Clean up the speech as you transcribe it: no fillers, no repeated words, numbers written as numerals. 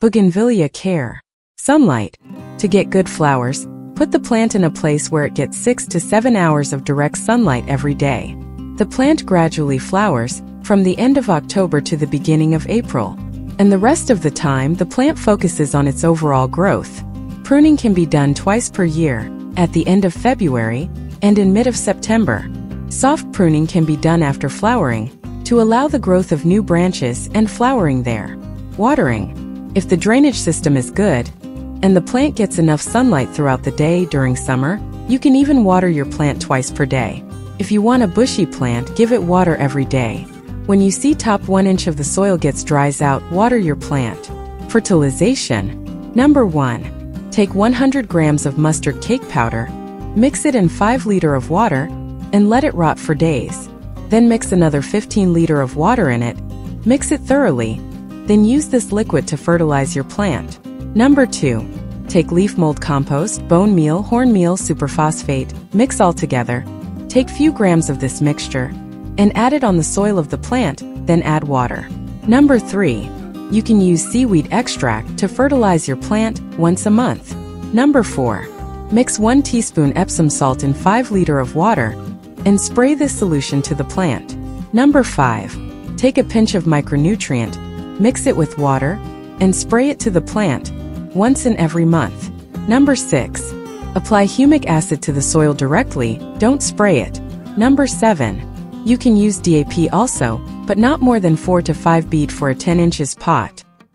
Bougainvillea care. Sunlight. To get good flowers, put the plant in a place where it gets 6 to 7 hours of direct sunlight every day. The plant gradually flowers from the end of October to the beginning of April, and the rest of the time the plant focuses on its overall growth. Pruning can be done twice per year, at the end of February and in mid of September. Soft pruning can be done after flowering, to allow the growth of new branches and flowering there. Watering. If the drainage system is good, and the plant gets enough sunlight throughout the day during summer, you can even water your plant twice per day. If you want a bushy plant, give it water every day. When you see top 1 inch of the soil dries out, water your plant. Fertilization. Number 1. Take 100 grams of mustard cake powder, mix it in 5 liter of water, and let it rot for days. Then mix another 15 liter of water in it, mix it thoroughly, then use this liquid to fertilize your plant. Number 2. Take leaf mold compost, bone meal, hornmeal, superphosphate, mix all together. Take few grams of this mixture, and add it on the soil of the plant, then add water. Number 3. You can use seaweed extract to fertilize your plant once a month. Number 4. Mix 1 teaspoon Epsom salt in 5 liter of water, and spray this solution to the plant. Number 5. Take a pinch of micronutrient, mix it with water, and spray it to the plant, once in every month. Number 6. Apply humic acid to the soil directly, don't spray it. Number 7. You can use DAP also, but not more than 4 to 5 bead for a 10 inches pot.